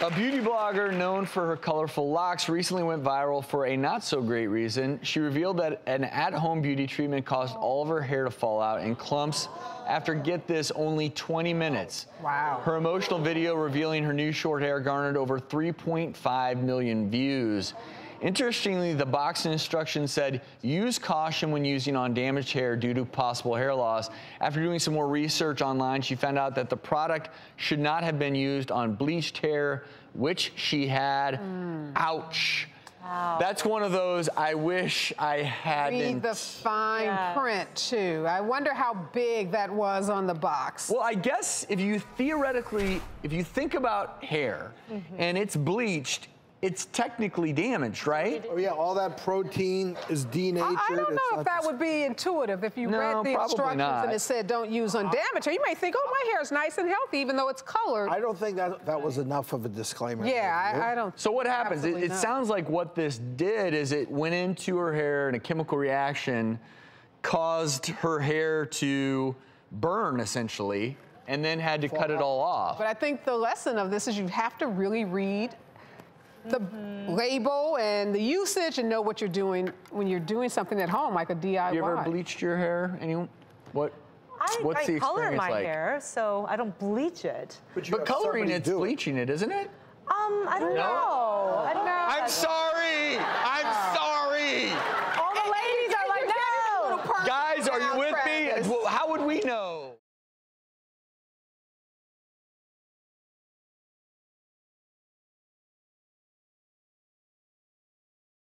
A beauty blogger known for her colorful locks recently went viral for a not-so-great reason. She revealed that an at-home beauty treatment caused all of her hair to fall out in clumps after, get this, only 20 minutes. Wow. Her emotional video revealing her new short hair garnered over 3.5 million views. Interestingly, the box instructions said, use caution when using on damaged hair due to possible hair loss. After doing some more research online, she found out that the product should not have been used on bleached hair, which she had. Ouch. Wow. That's one of those I wish I hadn't. Read the fine print, too. I wonder how big that was on the box. Well, I guess if you theoretically, if you think about hair and it's bleached, it's technically damaged, right? Oh yeah, all that protein is denatured. I don't know if that would be intuitive if you read the instructions and it said don't use on damage. You may think, oh, my hair is nice and healthy even though it's colored. I don't think that was enough of a disclaimer. Yeah, I don't. So what happens? It sounds like what this did is it went into her hair and a chemical reaction caused her hair to burn, essentially, and then had to cut it all off. But I think the lesson of this is you have to really read the label and the usage and know what you're doing when you're doing something at home, like a DIY. You ever bleached your hair? Anyone? What's the experience color my like? Hair, so I don't bleach it. But coloring, it's bleaching it, isn't it? I don't know. I don't know. I'm sorry. I'm sorry. All the ladies are like, no. Guys, are you with me? How would we know?